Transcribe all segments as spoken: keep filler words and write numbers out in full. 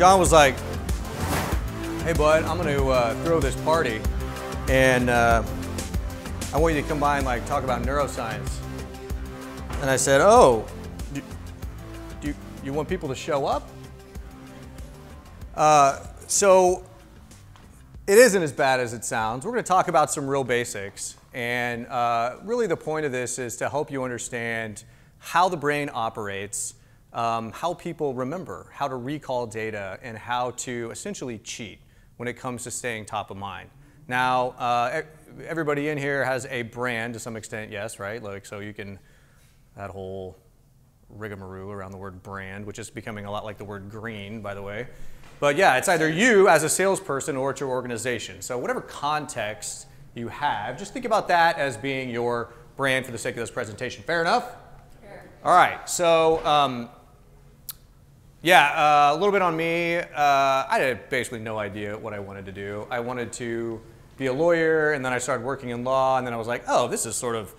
John was like, hey bud, I'm gonna uh, throw this party and uh, I want you to come by and like talk about neuroscience. And I said, oh, do, do you want people to show up? Uh, so it isn't as bad as it sounds. We're gonna talk about some real basics. And uh, really the point of this is to help you understand how the brain operates, um, how people remember, how to recall data, and how to essentially cheat when it comes to staying top of mind. Now, uh, everybody in here has a brand to some extent, yes, right? Like, so you can, that whole rigmarole around the word brand, which is becoming a lot like the word green, by the way. But yeah, it's either you as a salesperson or it's your organization. So whatever context you have, just think about that as being your brand for the sake of this presentation. Fair enough? Sure. All right, so um, yeah, uh, a little bit on me. Uh, I had basically no idea what I wanted to do. I wanted to be a lawyer, and then I started working in law, and then I was like, oh, this is sort of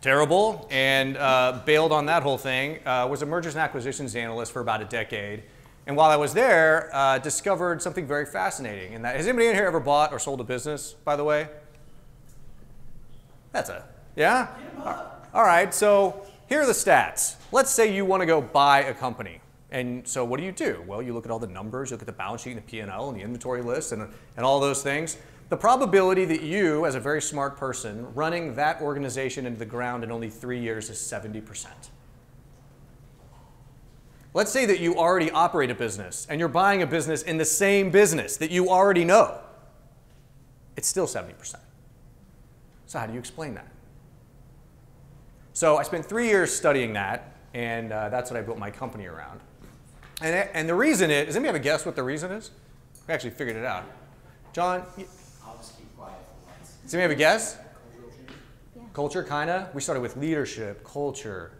terrible, and uh, bailed on that whole thing. Uh, was a mergers and acquisitions analyst for about a decade. And while I was there, uh, discovered something very fascinating. And that, has anybody in here ever bought or sold a business, by the way? That's a, yeah? All right, so here are the stats. Let's say you want to go buy a company. And so what do you do? Well, you look at all the numbers, you look at the balance sheet and the P and L and the inventory list and, and all those things. The probability that you, as a very smart person, running that organization into the ground in only three years is seventy percent. Let's say that you already operate a business and you're buying a business in the same business that you already know. It's still seventy percent. So how do you explain that? So I spent three years studying that, and uh, that's what I built my company around. And, and the reason is, does anybody have a guess what the reason is? We actually figured it out. John? I'll just keep quiet for once. Does anybody have a guess? Culture, yeah. Culture kind of. We started with leadership, culture.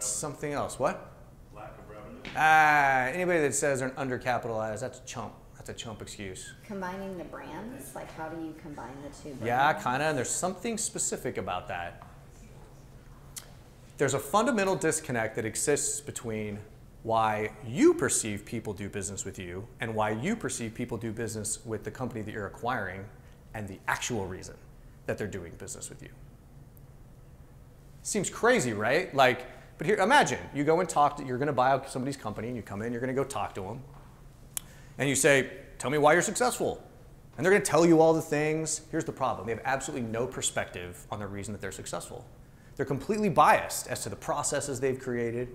Something else. What? Lack of revenue. Ah, anybody that says they're undercapitalized, that's a chump. That's a chump excuse. Combining the brands? Like, how do you combine the two brands? Yeah, kind of. And there's something specific about that. There's a fundamental disconnect that exists between why you perceive people do business with you and why you perceive people do business with the company that you're acquiring and the actual reason that they're doing business with you. Seems crazy, right? Like, but here, imagine you go and talk to, you're going to buy out somebody's company, and you come in, you're going to go talk to them, and you say, tell me why you're successful. And they're going to tell you all the things. Here's the problem. They have absolutely no perspective on the reason that they're successful. They're completely biased as to the processes they've created,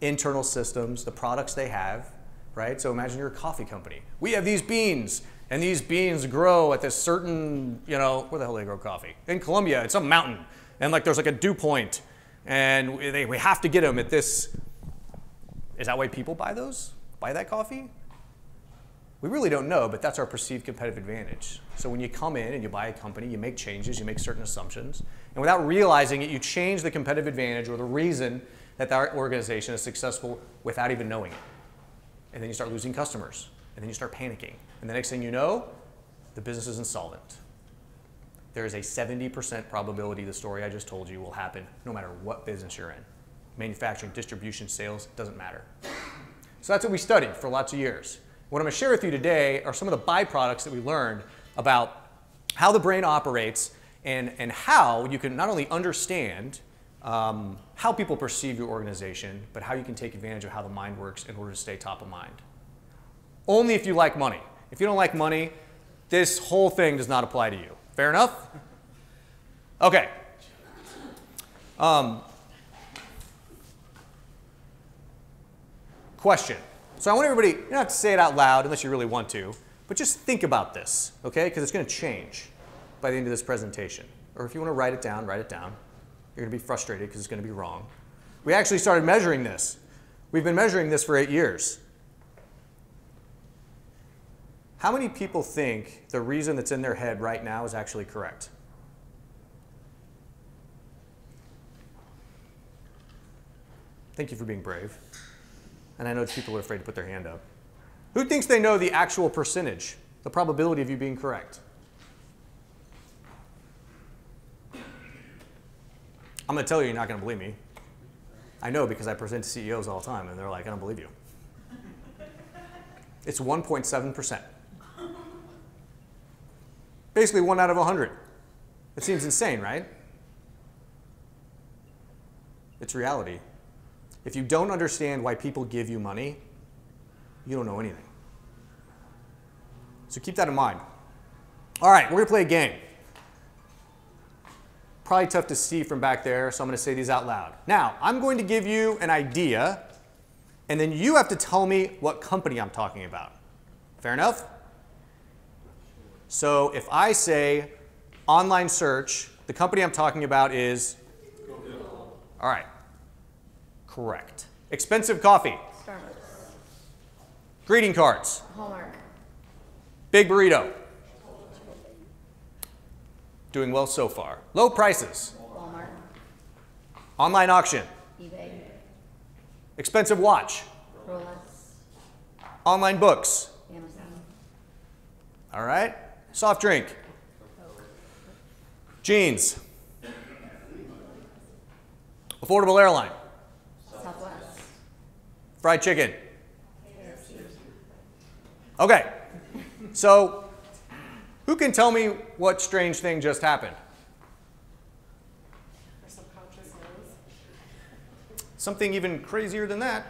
internal systems, the products they have, right? So imagine you're a coffee company. We have these beans, and these beans grow at this certain, you know, where the hell do they grow coffee? In Colombia, it's some mountain, and like there's like a dew point. And they, we have to get them at this. Is that why people buy those? Buy that coffee? We really don't know, but that's our perceived competitive advantage. So when you come in and you buy a company, you make changes, you make certain assumptions. And without realizing it, you change the competitive advantage or the reason that that organization is successful without even knowing it. And then you start losing customers. And then you start panicking. And the next thing you know, the business is insolvent. There is a seventy percent probability the story I just told you will happen no matter what business you're in. Manufacturing, distribution, sales, doesn't matter. So that's what we studied for lots of years. What I'm going to share with you today are some of the byproducts that we learned about how the brain operates and, and how you can not only understand um, how people perceive your organization, but how you can take advantage of how the mind works in order to stay top of mind. Only if you like money. If you don't like money, this whole thing does not apply to you. Fair enough? Okay. Um, question. So I want everybody, you don't have to say it out loud unless you really want to, but just think about this, okay? Because it's going to change by the end of this presentation. Or if you want to write it down, write it down. You're going to be frustrated because it's going to be wrong. We actually started measuring this. We've been measuring this for eight years. How many people think the reason that's in their head right now is actually correct? Thank you for being brave. And I know people are afraid to put their hand up. Who thinks they know the actual percentage, the probability of you being correct? I'm going to tell you, you're not going to believe me. I know because I present to C E Os all the time, and they're like, I don't believe you. It's one point seven percent. Basically one out of one hundred. It seems insane, right? It's reality. If you don't understand why people give you money, you don't know anything. So keep that in mind. All right, we're gonna play a game. Probably tough to see from back there, so I'm gonna say these out loud. Now, I'm going to give you an idea, and then you have to tell me what company I'm talking about. Fair enough? So if I say online search, the company I'm talking about is? Google. All right, correct. Expensive coffee? Starbucks. Greeting cards? Hallmark. Big burrito? Doing well so far. Low prices? Walmart. Online auction? eBay. Expensive watch? Rolex. Online books? Amazon. All right. Soft drink? Coke. Jeans? Affordable airline? Southwest. Fried chicken? K F C. Okay. So, who can tell me what strange thing just happened? Our subconscious knows. Something even crazier than that.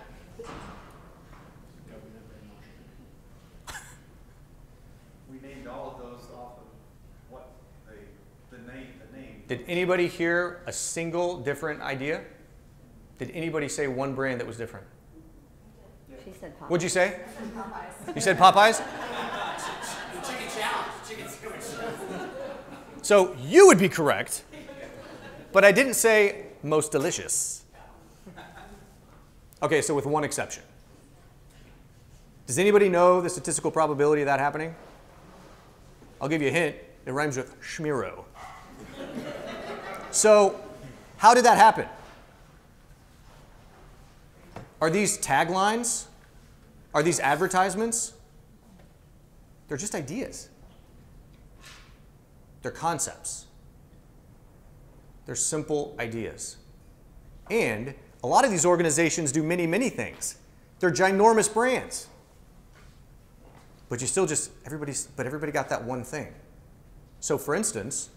We named all of those off of what they, the name, the name. Did anybody hear a single different idea? Did anybody say one brand that was different? She said Popeyes. What'd you say? Popeyes. You said Popeyes? So you would be correct, but I didn't say most delicious. Okay, so with one exception. Does anybody know the statistical probability of that happening? I'll give you a hint. It rhymes with schmiro. So how did that happen? Are these taglines? Are these advertisements? They're just ideas. They're concepts. They're simple ideas. And a lot of these organizations do many, many things. They're ginormous brands. But you still just, everybody's, but everybody got that one thing. So for instance,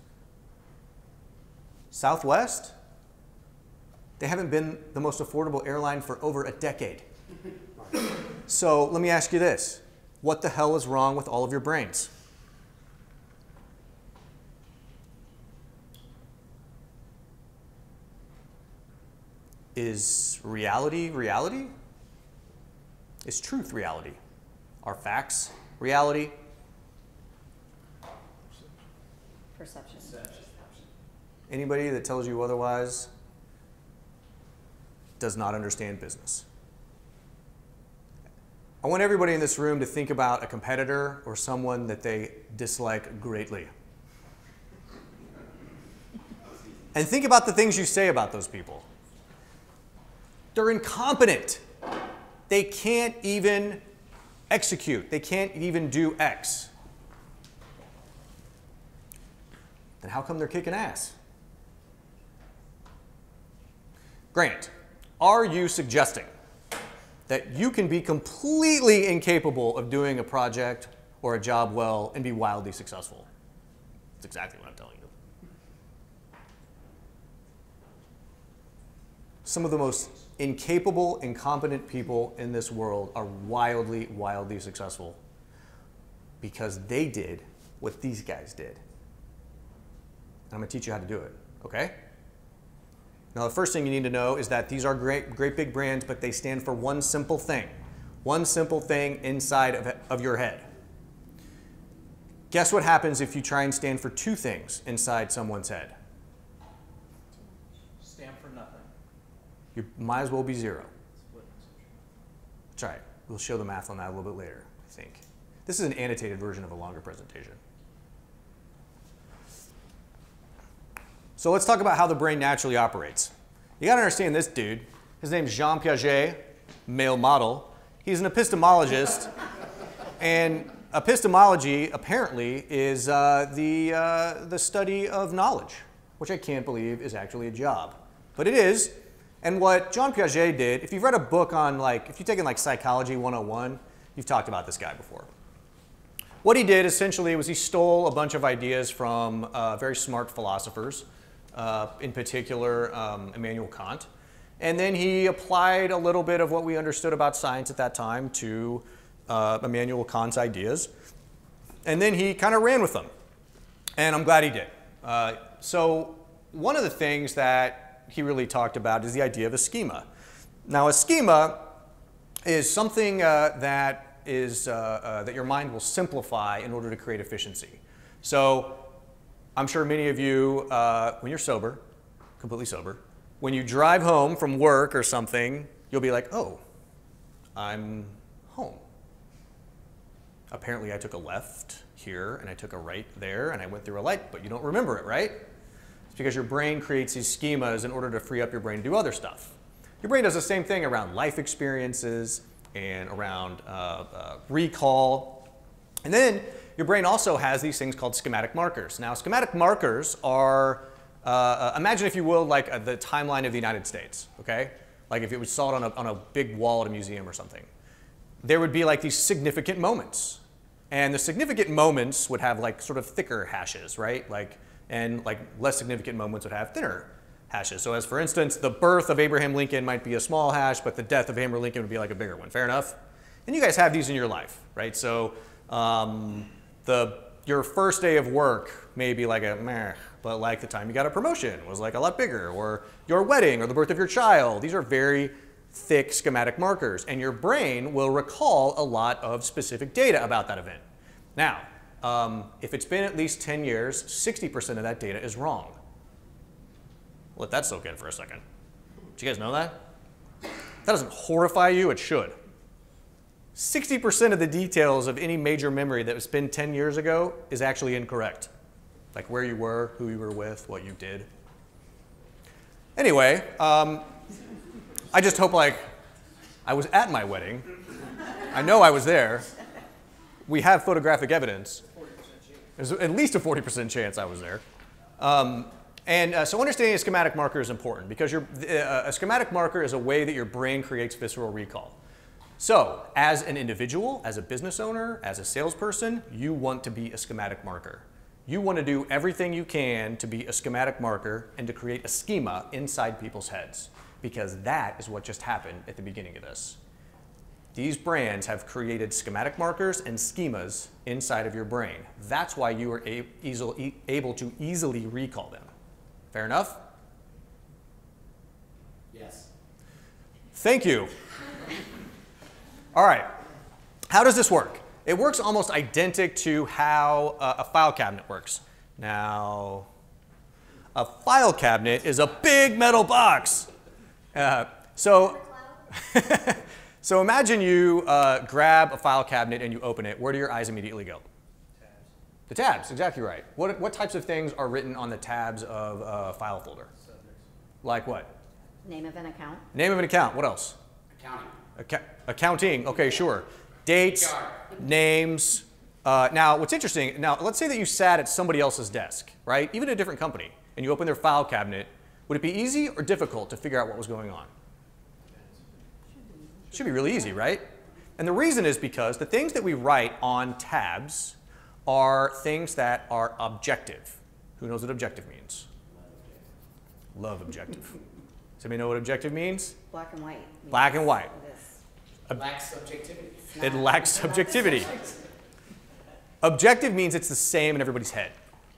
Southwest, they haven't been the most affordable airline for over a decade. So let me ask you this. What the hell is wrong with all of your brains? Is reality reality? Is truth reality? Are facts reality? Perception. Anybody that tells you otherwise does not understand business. I want everybody in this room to think about a competitor or someone that they dislike greatly. And think about the things you say about those people. They're incompetent. They can't even execute. They can't even do X. Then how come they're kicking ass? Grant, are you suggesting that you can be completely incapable of doing a project or a job well and be wildly successful? That's exactly what I'm telling you. Some of the most incapable, incompetent people in this world are wildly, wildly successful because they did what these guys did. And I'm gonna teach you how to do it, okay? Now, the first thing you need to know is that these are great, great big brands, but they stand for one simple thing. One simple thing inside of, of your head. Guess what happens if you try and stand for two things inside someone's head? Stand for nothing. You might as well be zero. That's right. We'll show the math on that a little bit later, I think. This is an annotated version of a longer presentation. So let's talk about how the brain naturally operates. You gotta understand this dude. His name's Jean Piaget, male model. He's an epistemologist. And epistemology, apparently, is uh, the, uh, the study of knowledge, which I can't believe is actually a job. But it is. And what Jean Piaget did, if you've read a book on, like, if you've taken, like, Psychology one oh one, You've talked about this guy before. What he did essentially was he stole a bunch of ideas from uh, very smart philosophers, uh, in particular um, Immanuel Kant. And then he applied a little bit of what we understood about science at that time to uh, Immanuel Kant's ideas. And then he kind of ran with them. And I'm glad he did. Uh, so one of the things that he really talked about is the idea of a schema. Now, a schema is something uh, that is uh, uh, that your mind will simplify in order to create efficiency. So I'm sure many of you, uh, when you're sober, completely sober, when you drive home from work or something, you'll be like, oh, I'm home. Apparently I took a left here and I took a right there and I went through a light, but you don't remember it, right? It's because your brain creates these schemas in order to free up your brain to do other stuff. Your brain does the same thing around life experiences and around uh, uh, recall. And then your brain also has these things called schematic markers. Now, schematic markers are, uh, uh, imagine if you will, like uh, the timeline of the United States, okay? Like if it was saw it on a, on a big wall at a museum or something. There would be like these significant moments. And the significant moments would have like sort of thicker hashes, right? Like, and like less significant moments would have thinner hashes. So as for instance, the birth of Abraham Lincoln might be a small hash, but the death of Abraham Lincoln would be like a bigger one. Fair enough? And you guys have these in your life, right? So um, the, your first day of work may be like a meh, but like the time you got a promotion was like a lot bigger, or your wedding or the birth of your child. These are very thick schematic markers, and your brain will recall a lot of specific data about that event. Now, um, if it's been at least ten years, sixty percent of that data is wrong. Let that soak in for a second. Did you guys know that? That doesn't horrify you, it should. sixty percent of the details of any major memory that was been ten years ago is actually incorrect. Like where you were, who you were with, what you did. Anyway, um, I just hope like, I was at my wedding. I know I was there. We have photographic evidence. There's at least a forty percent chance I was there. Um, And uh, so understanding a schematic marker is important because your, uh, a schematic marker is a way that your brain creates visceral recall. So as an individual, as a business owner, as a salesperson, you want to be a schematic marker. You want to do everything you can to be a schematic marker and to create a schema inside people's heads, because that is what just happened at the beginning of this. These brands have created schematic markers and schemas inside of your brain. That's why you are a- easily, able to easily recall them. Fair enough? Yes. Thank you. All right. How does this work? It works almost identical to how uh, a file cabinet works. Now, a file cabinet is a big metal box. Uh, so, so imagine you uh, grab a file cabinet and you open it. Where do your eyes immediately go? The tabs, exactly right. What, what types of things are written on the tabs of a file folder? Subjects. Like what? Name of an account. Name of an account. What else? Accounting. Acca accounting. Okay, sure. Dates, P R. Names. Uh, now, what's interesting, now let's say that you sat at somebody else's desk, right? Even at a different company, and you open their file cabinet. Would it be easy or difficult to figure out what was going on? It should be really easy, right? And the reason is because the things that we write on tabs are things that are objective. Who knows what objective means? Love objective. Does anybody know what objective means? Black and white. Black and white. It lacks subjectivity. It lacks subjectivity. Objective means it's the same in everybody's head.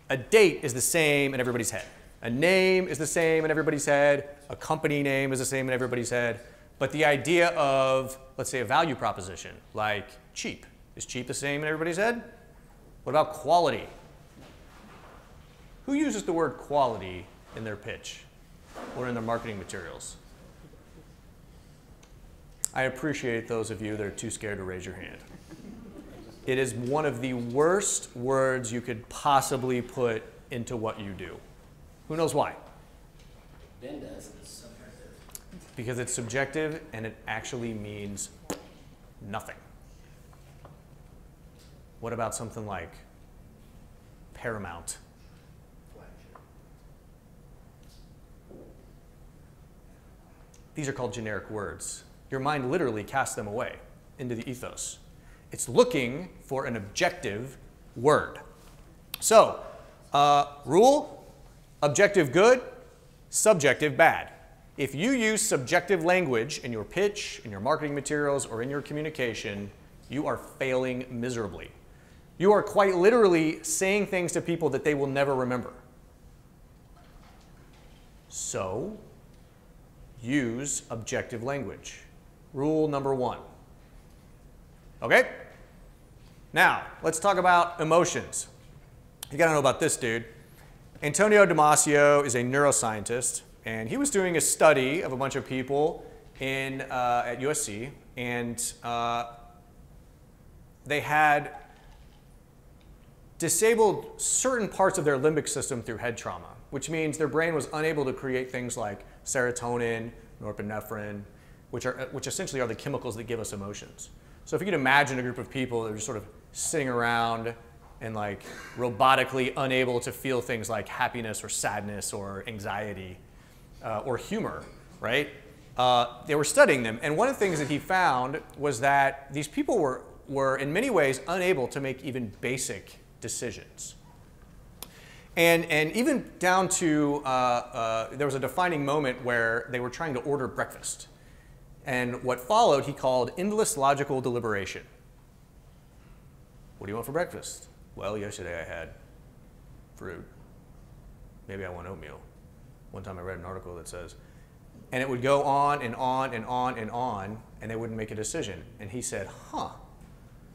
A date is the same in everybody's head. A name is the same in everybody's head. A company name is the same in everybody's head. But the idea of, let's say, a value proposition, like cheap. Is cheap the same in everybody's head? What about quality? Who uses the word quality in their pitch or in their marketing materials? I appreciate those of you that are too scared to raise your hand. It is one of the worst words you could possibly put into what you do. Who knows why? Ben does. Because it's subjective and it actually means nothing. What about something like paramount? These are called generic words. Your mind literally casts them away into the ethos. It's looking for an objective word. So, uh, rule, objective good, subjective bad. If you use subjective language in your pitch, in your marketing materials, or in your communication, you are failing miserably. You are quite literally saying things to people that they will never remember. So, use objective language. Rule number one. Okay? Now, let's talk about emotions. You gotta know about this dude. Antonio Damasio is a neuroscientist, and he was doing a study of a bunch of people in, uh, at U S C, and uh, they had disabled certain parts of their limbic system through head trauma, which means their brain was unable to create things like serotonin, norepinephrine, which, are, which essentially are the chemicals that give us emotions. So if you could imagine a group of people that are just sort of sitting around and like robotically unable to feel things like happiness or sadness or anxiety uh, or humor, right? Uh, they were studying them. And one of the things that he found was that these people were, were in many ways unable to make even basic decisions. And, and even down to, uh, uh, there was a defining moment where they were trying to order breakfast. And what followed he called endless logical deliberation. What do you want for breakfast? Well, yesterday I had fruit. Maybe I want oatmeal. One time I read an article that says, and it would go on and on and on and on, and they wouldn't make a decision. And he said, huh.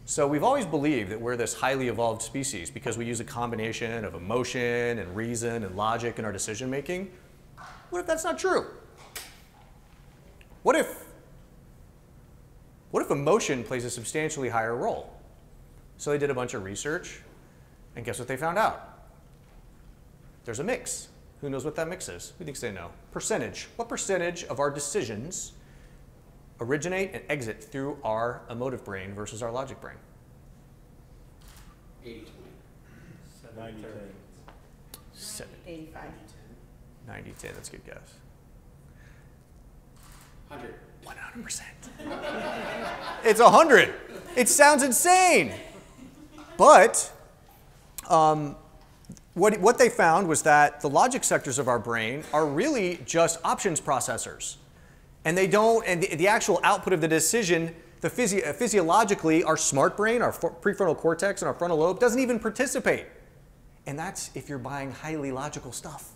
So we've always believed that we're this highly evolved species because we use a combination of emotion and reason and logic in our decision making. What if that's not true? What if, what if emotion plays a substantially higher role? So they did a bunch of research, and guess what they found out? There's a mix. Who knows what that mix is? Who thinks they know? Percentage. What percentage of our decisions originate and exit through our emotive brain versus our logic brain? eighty twenty. ninety ten. eighty-five. ninety ten, that's a good guess. one hundred. one hundred percent. It's one hundred. It sounds insane. But um, what, what they found was that the logic sectors of our brain are really just options processors. And they don't, and the, the actual output of the decision, the physi physiologically, our smart brain, our prefrontal cortex, and our frontal lobe doesn't even participate. And that's if you're buying highly logical stuff.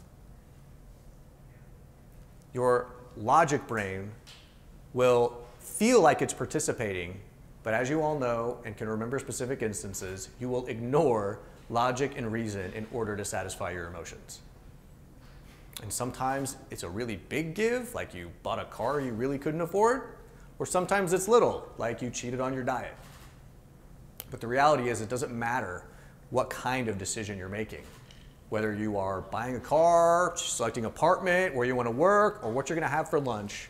Your logic brain will feel like it's participating, but as you all know and can remember specific instances, you will ignore logic and reason in order to satisfy your emotions. And sometimes it's a really big give, like you bought a car you really couldn't afford, or sometimes it's little, like you cheated on your diet. But the reality is it doesn't matter what kind of decision you're making, whether you are buying a car, selecting an apartment, where you want to work, or what you're going to have for lunch.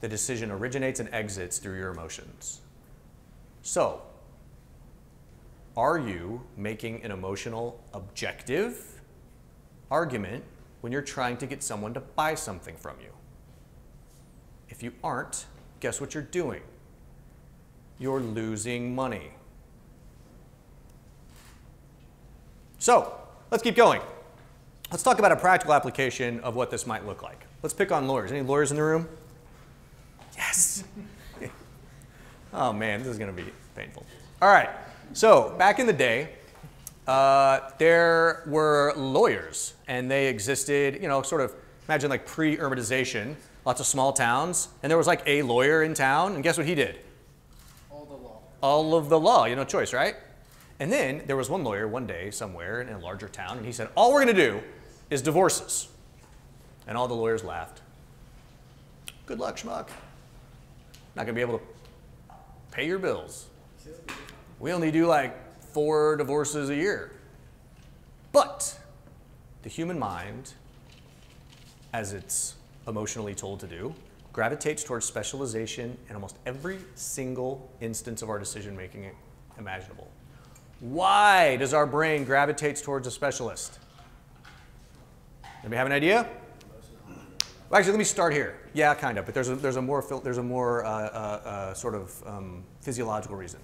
The decision originates and exits through your emotions. So, are you making an emotional objective argument when you're trying to get someone to buy something from you? If you aren't, guess what you're doing? You're losing money. So, let's keep going. Let's talk about a practical application of what this might look like. Let's pick on lawyers. Any lawyers in the room? Yes. Oh man, this is going to be painful. All right. So back in the day, uh, there were lawyers, and they existed, you know, sort of imagine like pre-urbanization, lots of small towns, and there was like a lawyer in town, and guess what he did? All the law. All of the law. You know, choice, right? And then there was one lawyer one day somewhere in a larger town, and he said, all we're going to do is divorces. And all the lawyers laughed. Good luck, schmuck. Not going to be able to pay your bills. We only do like four divorces a year. But the human mind, as it's emotionally told to do, gravitates towards specialization in almost every single instance of our decision making imaginable. Why does our brain gravitate towards a specialist? Anybody have an idea? Well, actually, let me start here. Yeah, kind of, but there's a, there's a more, there's a more uh, uh, uh, sort of um, physiological reason.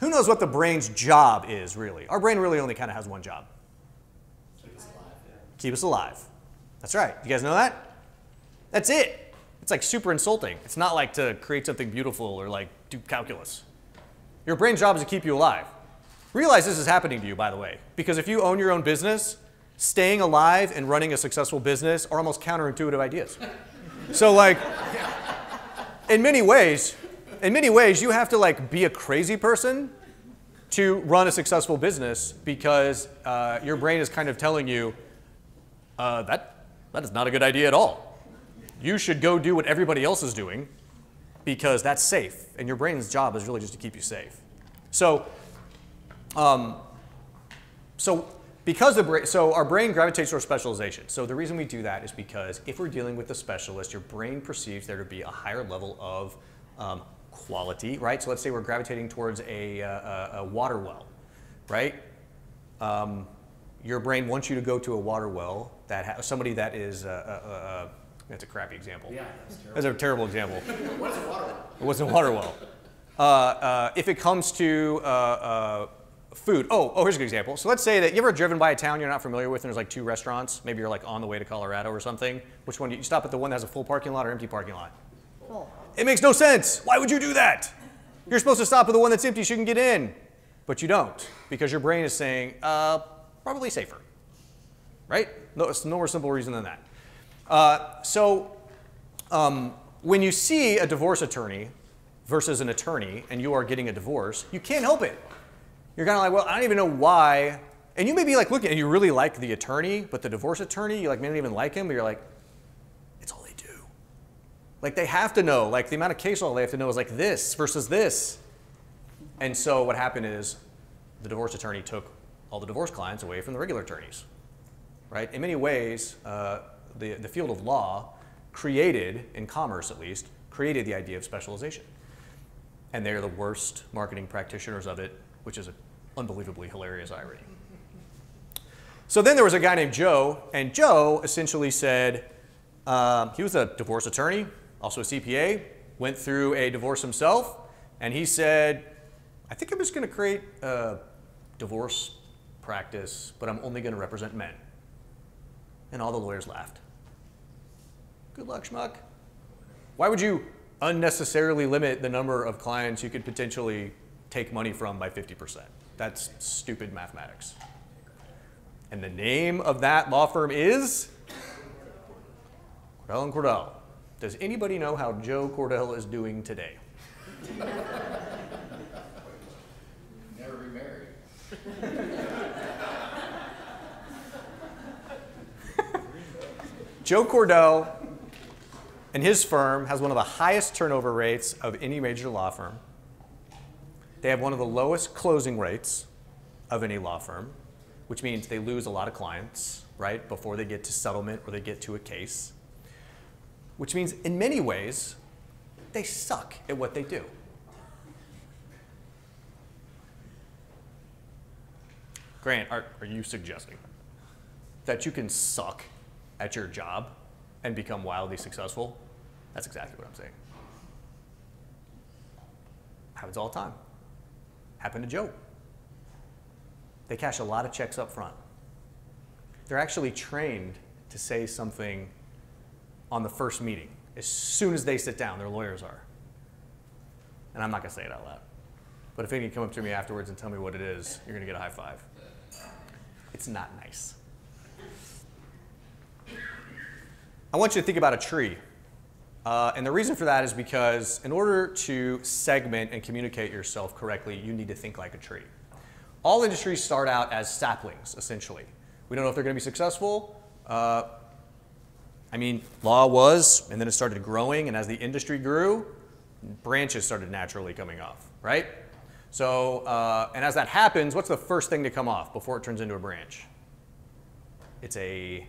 Who knows what the brain's job is, really? Our brain really only kind of has one job. Keep us alive. Keep us alive. That's right. You guys know that? That's it. It's like super insulting. It's not like to create something beautiful or like do calculus. Your brain's job is to keep you alive. Realize this is happening to you, by the way, because if you own your own business, staying alive and running a successful business are almost counterintuitive ideas. So like, in many ways, in many ways, you have to like be a crazy person to run a successful business because uh, your brain is kind of telling you uh, that that is not a good idea at all. You should go do what everybody else is doing because that's safe, and your brain's job is really just to keep you safe. So, um, so because the bra so our brain gravitates towards specialization. So the reason we do that is because if we're dealing with a specialist, your brain perceives there to be a higher level of um, quality, right? So let's say we're gravitating towards a, uh, a water well, right? Um, your brain wants you to go to a water well that ha somebody that is, uh, uh, uh, that's a crappy example. Yeah, that's terrible. That's a terrible example. What's a water well? What's a water well? Uh, uh, if it comes to uh, uh, food, oh, oh, here's a good example. So let's say that you ever driven by a town you're not familiar with and there's like two restaurants, maybe you're like on the way to Colorado or something. Which one do you, you stop at the one that has a full parking lot or empty parking lot? Full. It makes no sense. Why would you do that? You're supposed to stop at the one that's empty so you can get in. But you don't, because your brain is saying, uh, probably safer, right? No, it's no more simple reason than that. Uh, so um, when you see a divorce attorney versus an attorney and you are getting a divorce, you can't help it. You're kind of like, well, I don't even know why. And you may be like looking and you really like the attorney, but the divorce attorney, you like may not even like him, but you're like, like they have to know, like the amount of case law they have to know is like this versus this. And so what happened is the divorce attorney took all the divorce clients away from the regular attorneys, right? In many ways, uh, the, the field of law created, in commerce at least, created the idea of specialization. And they're the worst marketing practitioners of it, which is an unbelievably hilarious irony. So then there was a guy named Joe, and Joe essentially said, um, he was a divorce attorney, also a C P A, went through a divorce himself, and he said, I think I'm just going to create a divorce practice, but I'm only going to represent men. And all the lawyers laughed. Good luck, schmuck. Why would you unnecessarily limit the number of clients you could potentially take money from by fifty percent? That's stupid mathematics. And the name of that law firm is? Cordell and Cordell. Does anybody know how Joe Cordell is doing today? Never remarried. Joe Cordell and his firm has one of the highest turnover rates of any major law firm. They have one of the lowest closing rates of any law firm, which means they lose a lot of clients, right, before they get to settlement or they get to a case. Which means, in many ways, they suck at what they do. Grant, are, are you suggesting that you can suck at your job and become wildly successful? That's exactly what I'm saying. Happens all the time. Happened to Joe. They cash a lot of checks up front. They're actually trained to say something on the first meeting. As soon as they sit down, their lawyers are. And I'm not going to say it out loud. But if anyone can come up to me afterwards and tell me what it is, you're going to get a high five. It's not nice. I want you to think about a tree. Uh, and the reason for that is because in order to segment and communicate yourself correctly, you need to think like a tree. All industries start out as saplings, essentially. We don't know if they're going to be successful. Uh, I mean, law was, and then it started growing, and as the industry grew, branches started naturally coming off, right? So, uh, and as that happens, what's the first thing to come off before it turns into a branch? It's a,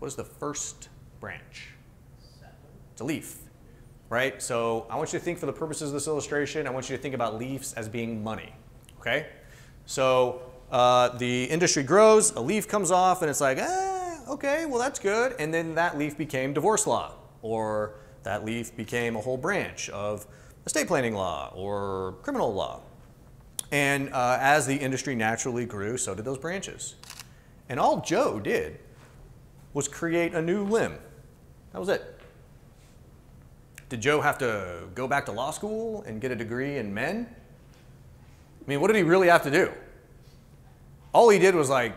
what is the first branch? It's a leaf, right? So I want you to think, for the purposes of this illustration, I want you to think about leaves as being money, okay? So uh, the industry grows, a leaf comes off, and it's like, ah, okay, well, that's good. And then that leaf became divorce law, or that leaf became a whole branch of estate planning law or criminal law. And uh, as the industry naturally grew, so did those branches. And all Joe did was create a new limb. That was it. Did Joe have to go back to law school and get a degree in men? I mean, what did he really have to do? All he did was, like,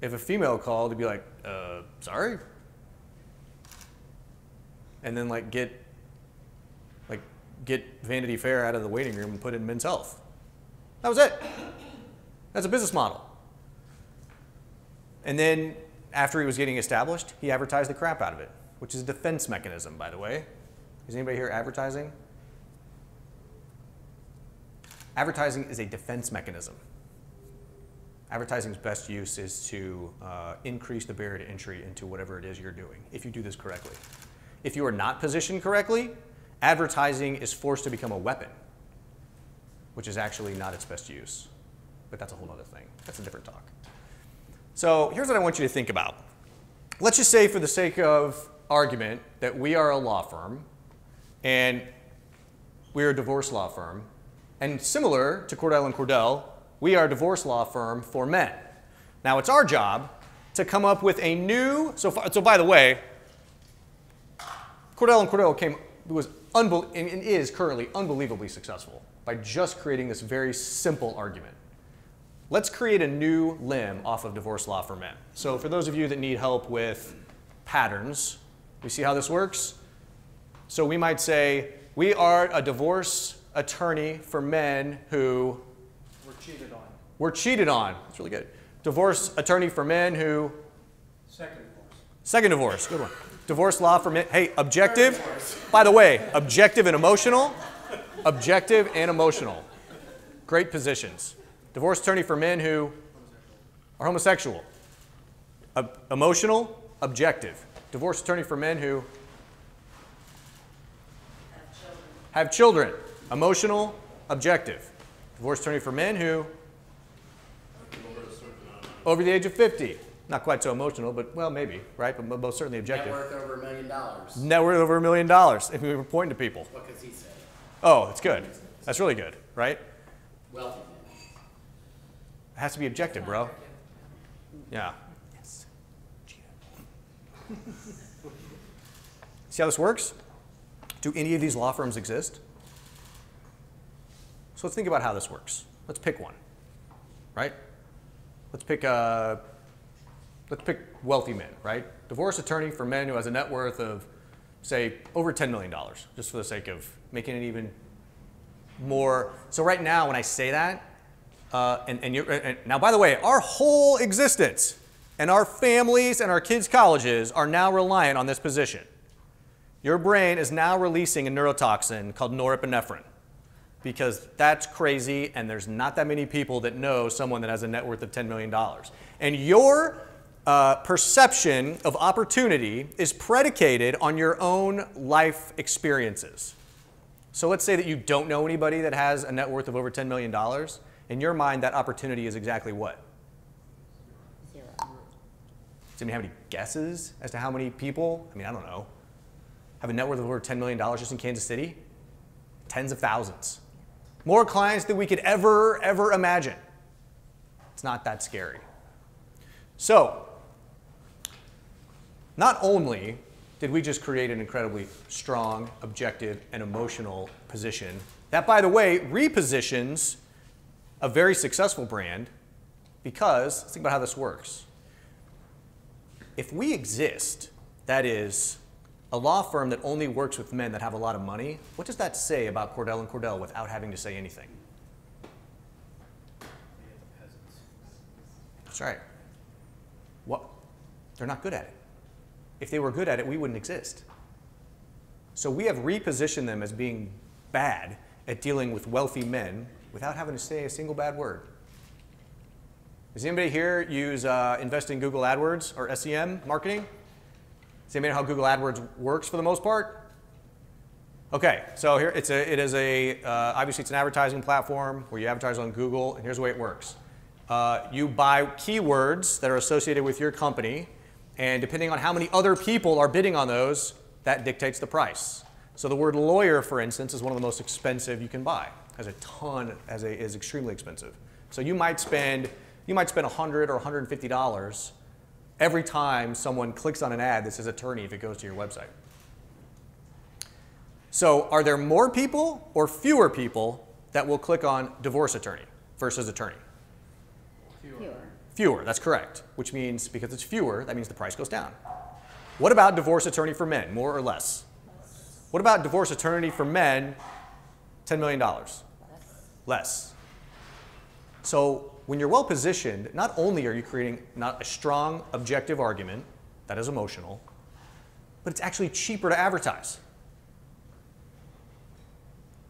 if a female called, he'd be like, uh, sorry? And then, like, get, like, get Vanity Fair out of the waiting room and put in Men's Health. That was it. That's a business model. And then after he was getting established, he advertised the crap out of it, which is a defense mechanism, by the way. Is anybody here advertising? Advertising is a defense mechanism. Advertising's best use is to uh, increase the barrier to entry into whatever it is you're doing, if you do this correctly. If you are not positioned correctly, advertising is forced to become a weapon, which is actually not its best use. But that's a whole other thing. That's a different talk. So here's what I want you to think about. Let's just say, for the sake of argument, that we are a law firm, and we're a divorce law firm. And similar to Cordell and Cordell, we are a divorce law firm for men. Now, it's our job to come up with a new, so, so by the way, Cordell and Cordell came, was unbe- and is currently unbelievably successful by just creating this very simple argument. Let's create a new limb off of divorce law for men. So for those of you that need help with patterns, we see how this works? So we might say, we are a divorce attorney for men who were cheated on. Were cheated on. That's really good. Divorce attorney for men who? Second divorce. Second divorce. Good one. Divorce law for men. Hey, objective. By the way, objective and emotional. Objective and emotional. Great positions. Divorce attorney for men who are homosexual. Ob- emotional, objective. Divorce attorney for men who have children. Have children. Emotional, objective. Divorce attorney for men who over the age of fifty. Not quite so emotional, but, well, maybe, right? But most certainly objective. Net worth over a million dollars. Net worth over a million dollars, if we were pointing to people. What could he say? Oh, it's good. That's really good, right? Wealthy. It has to be objective, bro. Yeah. Yes. See how this works? Do any of these law firms exist? So let's think about how this works. Let's pick one, right? Let's pick a... Uh, Let's pick wealthy men, right? Divorce attorney for men who has a net worth of, say, over ten million dollars, just for the sake of making it even more. So right now, when I say that, uh, and, and, you're, and now, by the way, our whole existence and our families and our kids' colleges are now reliant on this position. Your brain is now releasing a neurotoxin called norepinephrine, because that's crazy, and there's not that many people that know someone that has a net worth of ten million dollars. And your Uh, perception of opportunity is predicated on your own life experiences. So let's say that you don't know anybody that has a net worth of over ten million dollars. In your mind, that opportunity is exactly what? Zero. Does anybody have any guesses as to how many people, I mean, I don't know, have a net worth of over ten million dollars just in Kansas City? Tens of thousands. More clients than we could ever, ever imagine. It's not that scary. So, not only did we just create an incredibly strong, objective, and emotional position that, by the way, repositions a very successful brand, because, let's think about how this works. If we exist, that is, a law firm that only works with men that have a lot of money, what does that say about Cordell and Cordell without having to say anything? That's right. What? They're not good at it. If they were good at it, we wouldn't exist. So we have repositioned them as being bad at dealing with wealthy men without having to say a single bad word. Does anybody here use uh, invest in Google AdWords or S E M marketing? Does anybody know how Google AdWords works for the most part? Okay, so here it's a, it is a uh, obviously it's an advertising platform where you advertise on Google, and here's the way it works. Uh, you buy keywords that are associated with your company, and depending on how many other people are bidding on those, that dictates the price. So the word lawyer, for instance, is one of the most expensive you can buy. Has a ton, as a is extremely expensive. So you might spend you might spend one hundred dollars or one hundred fifty dollars every time someone clicks on an ad that says attorney if it goes to your website. So are there more people or fewer people that will click on divorce attorney versus attorney? Fewer. Fewer, that's correct. Which means because it's fewer, that means the price goes down. What about divorce attorney for men, more or less? Less. What about divorce attorney for men, ten million dollars? Less. Less. So when you're well positioned, not only are you creating not a strong objective argument that is emotional, but it's actually cheaper to advertise.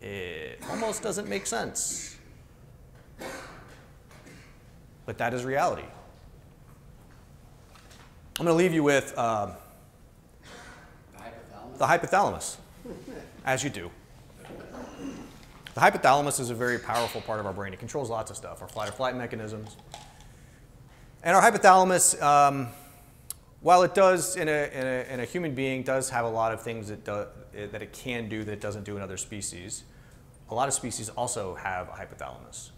It almost doesn't make sense. But that is reality. I'm going to leave you with um, the hypothalamus, as you do. The hypothalamus is a very powerful part of our brain. It controls lots of stuff, our flight or flight mechanisms. And our hypothalamus, um, while it does in a, in, a, in a human being, does have a lot of things that, do, that it can do that it doesn't do in other species, a lot of species also have a hypothalamus.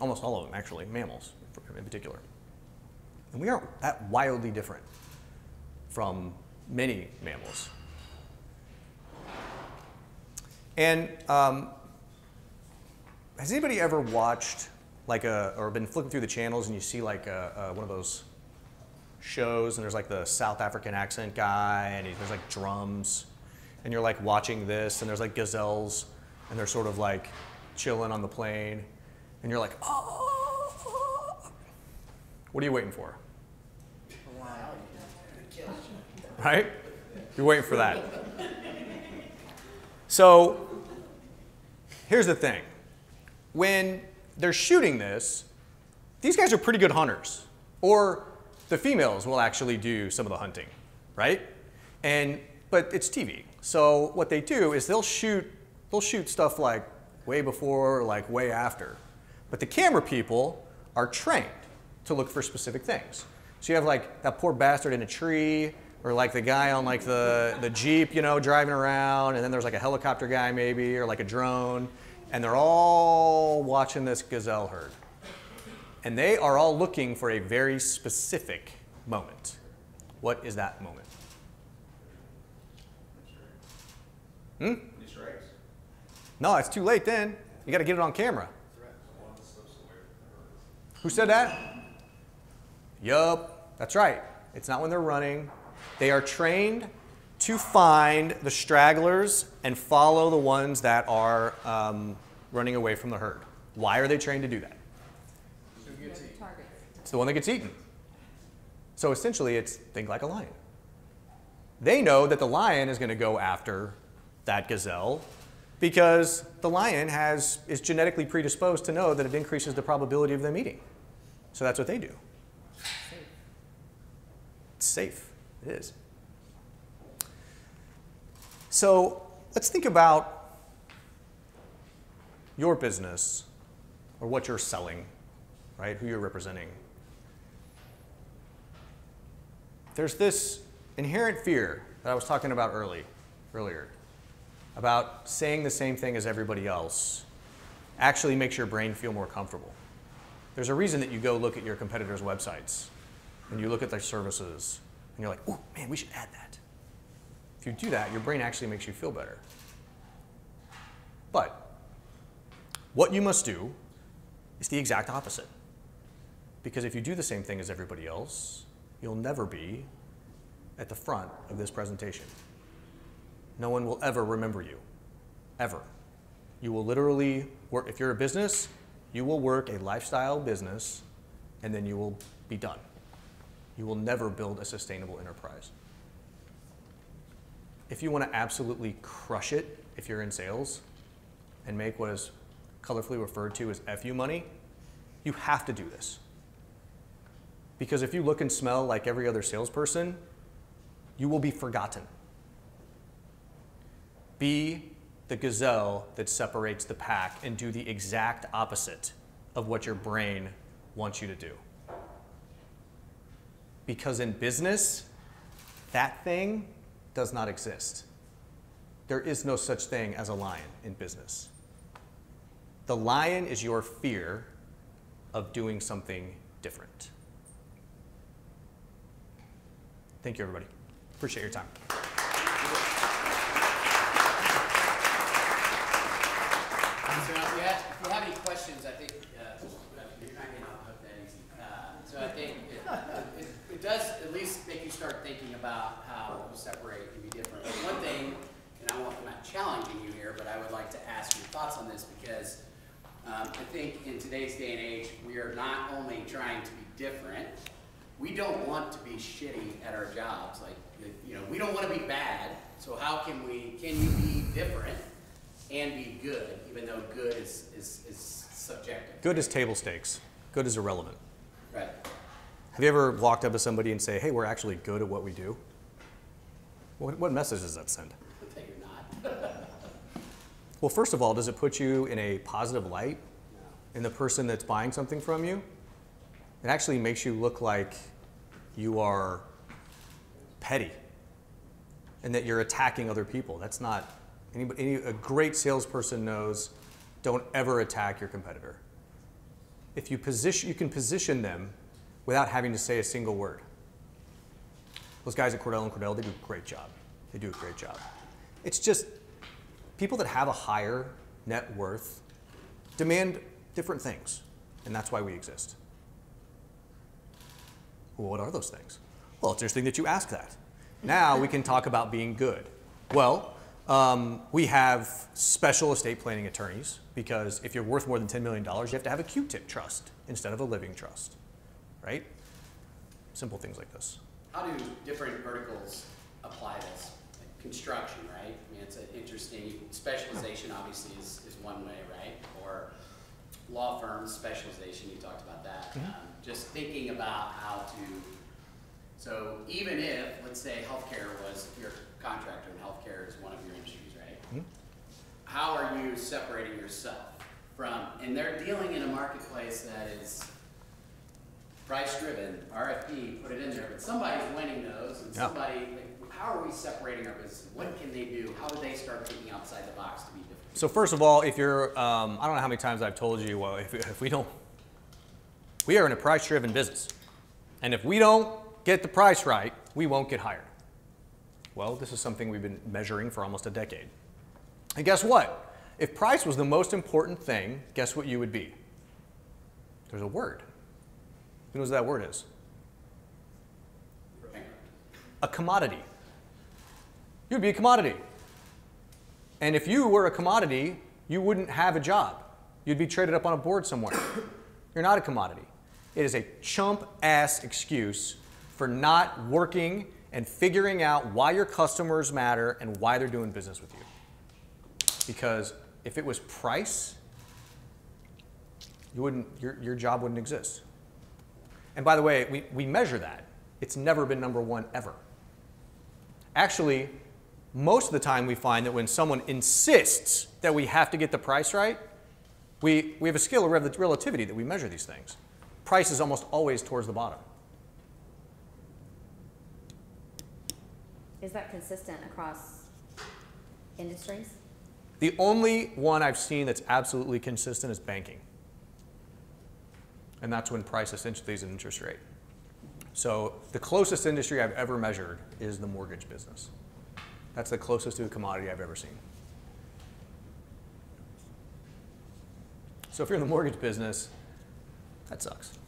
Almost all of them, actually, mammals in particular. And we aren't that wildly different from many mammals. And um, has anybody ever watched like a, or been flipping through the channels and you see like a, a, one of those shows and there's like the South African accent guy and he, there's like drums and you're like watching this and there's like gazelles and they're sort of like chilling on the plane and you're like, oh, oh. What are you waiting for? Right? You're waiting for that. So here's the thing. When they're shooting this, these guys are pretty good hunters. Or the females will actually do some of the hunting, right? And, but it's T V. So what they do is they'll shoot, they'll shoot stuff like way before, or like way after. But the camera people are trained to look for specific things. So you have like that poor bastard in a tree, or like the guy on like the, the Jeep, you know, driving around, and then there's like a helicopter guy maybe, or like a drone. And they're all watching this gazelle herd. And they are all looking for a very specific moment. What is that moment? Hmm? No, it's too late then. You got to get it on camera. Who said that? Yup, that's right. It's not when they're running. They are trained to find the stragglers and follow the ones that are um, running away from the herd. Why are they trained to do that? It's the one that gets eaten. So essentially, it's think like a lion. They know that the lion is going to go after that gazelle because the lion has, is genetically predisposed to know that it increases the probability of them eating. So that's what they do. It's safe. It is. So let's think about your business or what you're selling, right? Who you're representing. There's this inherent fear that I was talking about early, earlier about saying the same thing as everybody else actually makes your brain feel more comfortable. There's a reason that you go look at your competitors' websites and you look at their services and you're like, oh, man, we should add that. If you do that, your brain actually makes you feel better. But what you must do is the exact opposite. Because if you do the same thing as everybody else, you'll never be at the front of this presentation. No one will ever remember you, ever. You will literally work, if you're a business, you will work a lifestyle business and then you will be done. You will never build a sustainable enterprise. If you want to absolutely crush it, if you're in sales, and make what is colorfully referred to as F U money, you have to do this. Because if you look and smell like every other salesperson, you will be forgotten. Be the gazelle that separates the pack and do the exact opposite of what your brain wants you to do. Because in business, that thing does not exist. There is no such thing as a lion in business. The lion is your fear of doing something different. Thank you, everybody. Appreciate your time. So if you have, if you have any questions, I think uh, you're not getting off the hook that easy. Uh, so I think it, it, it does at least make you start thinking about how you separate and be different. But one thing, and I won't, I'm not challenging you here, but I would like to ask your thoughts on this, because um, I think in today's day and age, we are not only trying to be different, we don't want to be shitty at our jobs. Like, you know, we don't want to be bad. So how can we? Can you be different and be good, even though good is, is, is subjective? Good is table stakes. Good is irrelevant. Right. Have you ever walked up to somebody and say, hey, we're actually good at what we do? What, what message does that send? I think you're not. Well, first of all, does it put you in a positive light in the person that's buying something from you? It actually makes you look like you are petty and that you're attacking other people. That's not... Anybody, any, a great salesperson knows, don't ever attack your competitor. If you position, you can position them without having to say a single word. Those guys at Cordell and Cordell, they do a great job. They do a great job. It's just people that have a higher net worth demand different things, and that's why we exist. Well, what are those things? Well, it's interesting that you ask that. Now we can talk about being good. Well. Um, we have special estate planning attorneys, because if you're worth more than ten million dollars, you have to have a Q-tip trust instead of a living trust, right? Simple things like this. How do different verticals apply this? Like construction, right? I mean, it's an interesting specialization, obviously, is, is one way, right? Or law firms specialization, you talked about that. Mm-hmm. um, just thinking about how to, so even if, let's say, healthcare was your contractor, and healthcare is one of your industries, right? Mm-hmm. How are you separating yourself from, and they're dealing in a marketplace that is price-driven, R F P, put it in there, but somebody's winning those, and yeah. somebody, like, how are we separating our business? What can they do? How do they start thinking outside the box to be different? So first of all, if you're, um, I don't know how many times I've told you, well, if, if we don't, we are in a price-driven business, and if we don't get the price right, we won't get hired. Well, this is something we've been measuring for almost a decade. And guess what? If price was the most important thing, guess what you would be? There's a word. Who knows what that word is? A commodity. You'd be a commodity. And if you were a commodity, you wouldn't have a job. You'd be traded up on a board somewhere. You're not a commodity. It is a chump-ass excuse for not working and figuring out why your customers matter and why they're doing business with you. Because if it was price, you wouldn't, your, your job wouldn't exist. And by the way, we, we measure that. It's never been number one ever. Actually, most of the time we find that when someone insists that we have to get the price right, we, we have a scale of relativity that we measure these things. Price is almost always towards the bottom. Is that consistent across industries? The only one I've seen that's absolutely consistent is banking. And that's when price essentially is an interest rate. So the closest industry I've ever measured is the mortgage business. That's the closest to a commodity I've ever seen. So if you're in the mortgage business, that sucks.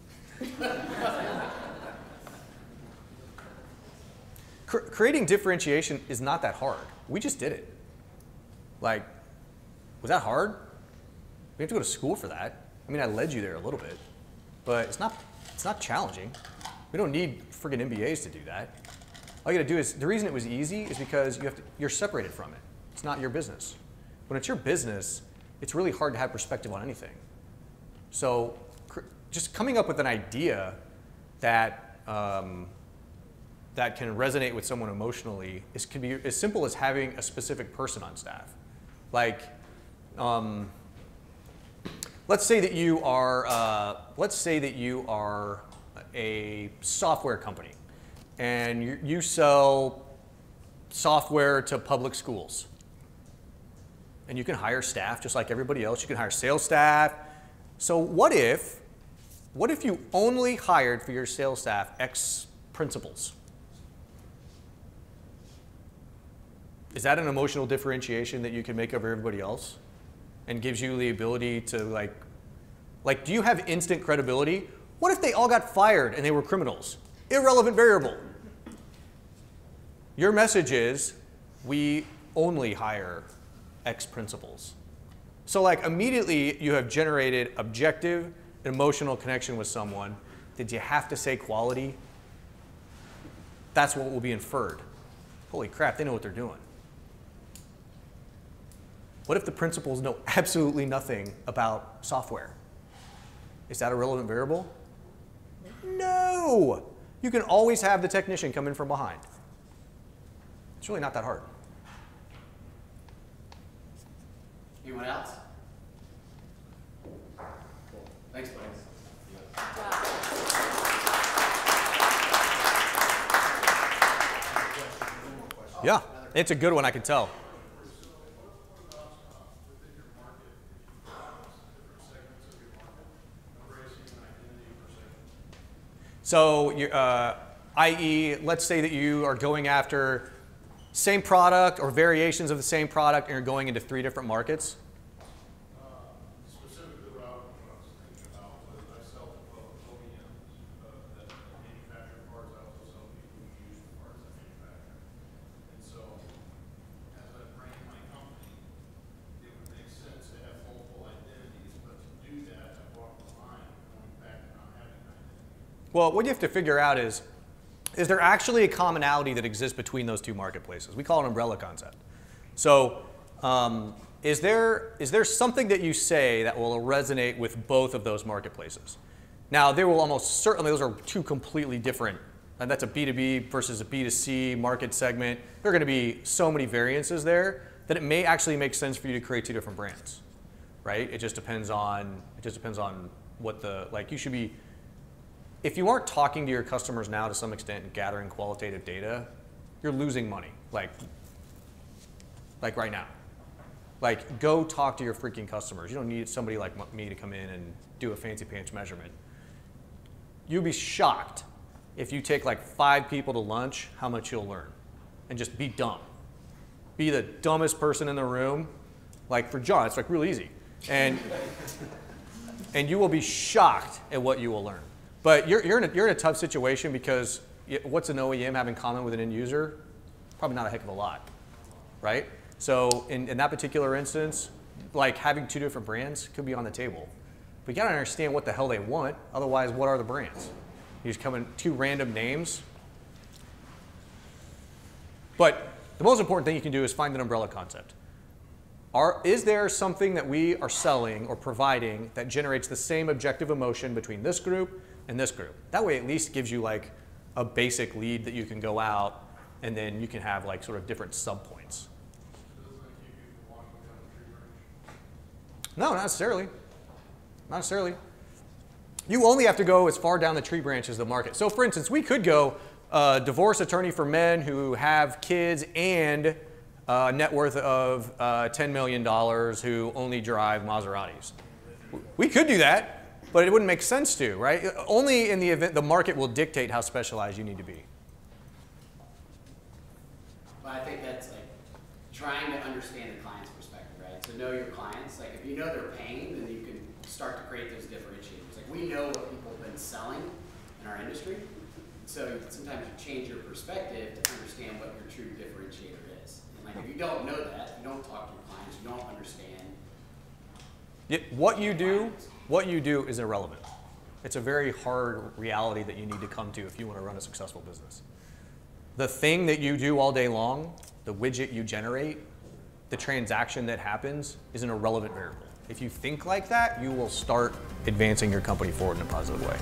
Creating differentiation is not that hard. We just did it. Like, was that hard? We have to go to school for that. I mean, I led you there a little bit, but it's not, it's not challenging. We don't need friggin' M B As to do that. All you gotta do is, the reason it was easy is because you have to, you're separated from it. It's not your business. When it's your business, it's really hard to have perspective on anything. So cr- just coming up with an idea that, um, that can resonate with someone emotionally is, can be as simple as having a specific person on staff. Like, um, let's say that you are, uh, let's say that you are a software company, and you, you sell software to public schools, and you can hire staff just like everybody else. You can hire sales staff. So what if, what if you only hired for your sales staff X principals? Is that an emotional differentiation that you can make over everybody else, and gives you the ability to like, like, do you have instant credibility? What if they all got fired and they were criminals? Irrelevant variable. Your message is, we only hire X principals. So like immediately you have generated objective, emotional connection with someone. Did you have to say quality? That's what will be inferred. Holy crap, they know what they're doing. What if the principals know absolutely nothing about software? Is that a relevant variable? No. You can always have the technician come in from behind. It's really not that hard. Anyone else? Thanks, buddy. Yeah, it's a good one, I can tell. So, uh, that is, let's say that you are going after same product or variations of the same product, and you're going into three different markets. Uh, specifically, what I was thinking about was I sell to both O E Ms uh, that manufacture parts. I also sell to people who use the parts that manufacture. And so, as I ran my company, it would make sense to have multiple identities, but to do that, I walked the line going back to not having an identity. Well, what you have to figure out is, is there actually a commonality that exists between those two marketplaces? We call it an umbrella concept. So um, is there, is there something that you say that will resonate with both of those marketplaces? Now, they will almost certainly, those are two completely different. And that's a B two B versus a B two C market segment. There are going to be so many variances there that it may actually make sense for you to create two different brands, right? It just depends on, it just depends on what the, like you should be, if you aren't talking to your customers now to some extent and gathering qualitative data, you're losing money, like, like right now. Like, go talk to your freaking customers. You don't need somebody like me to come in and do a fancy pants measurement. You'd be shocked if you take like five people to lunch, how much you'll learn. And just be dumb. Be the dumbest person in the room. Like for John, it's like real easy. And, and you will be shocked at what you will learn. But you're, you're, in a, you're in a tough situation because what's an O E M have in common with an end user? Probably not a heck of a lot, right? So in, in that particular instance, like having two different brands could be on the table. But you gotta understand what the hell they want. Otherwise, what are the brands? You just come in two random names. But the most important thing you can do is find an umbrella concept. Are, is there something that we are selling or providing that generates the same objective emotion between this group in this group? That way at least gives you like a basic lead that you can go out and then you can have like sort of different subpoints. No, not necessarily. Not necessarily. You only have to go as far down the tree branch as the market. So for instance, we could go uh, divorce attorney for men who have kids and uh, net worth of uh, ten million dollars who only drive Maseratis. We could do that. But it wouldn't make sense to, right? Only in the event the market will dictate how specialized you need to be. Well, I think that's like trying to understand the client's perspective, right? So know your clients. Like if you know their pain, then you can start to create those differentiators. Like we know what people have been selling in our industry. So sometimes you change your perspective to understand what your true differentiator is. And like if you don't know that, you don't talk to your clients, you don't understand. Yeah, what you do, what you do is irrelevant. It's a very hard reality that you need to come to if you want to run a successful business. The thing that you do all day long, the widget you generate, the transaction that happens is an irrelevant variable. If you think like that, you will start advancing your company forward in a positive way.